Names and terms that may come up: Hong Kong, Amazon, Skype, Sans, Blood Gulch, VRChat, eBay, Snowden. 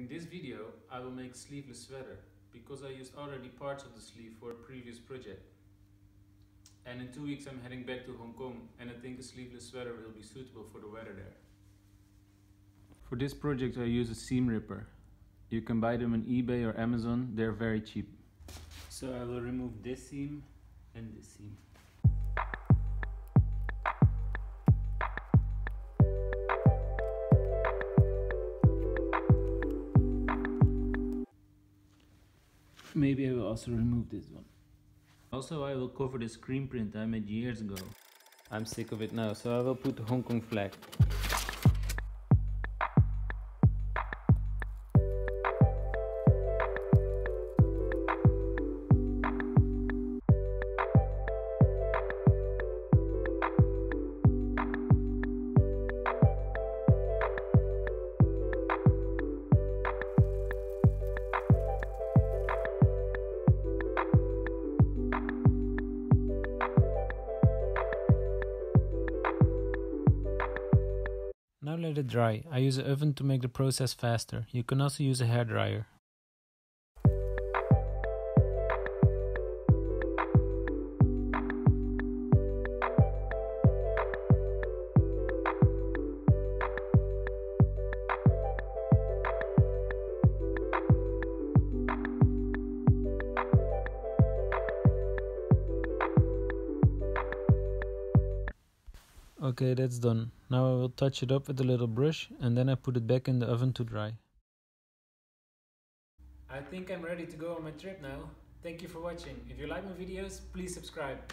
In this video, I will make sleeveless sweater because I used already parts of the sleeve for a previous project. And in 2 weeks I'm heading back to Hong Kong and I think a sleeveless sweater will be suitable for the weather there. For this project I use a seam ripper. You can buy them on eBay or Amazon, they're very cheap. So I will remove this seam and this seam. Maybe I will also remove this one. Also, I will cover the screen print I made years ago. I'm sick of it now, so I will put the Hong Kong flag. Now let it dry. I use an oven to make the process faster. You can also use a hairdryer. Okay, that's done. Now I will touch it up with a little brush and then I put it back in the oven to dry. I think I'm ready to go on my trip now. Thank you for watching. If you like my videos, please subscribe.